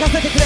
任せてくれ。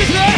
That's it.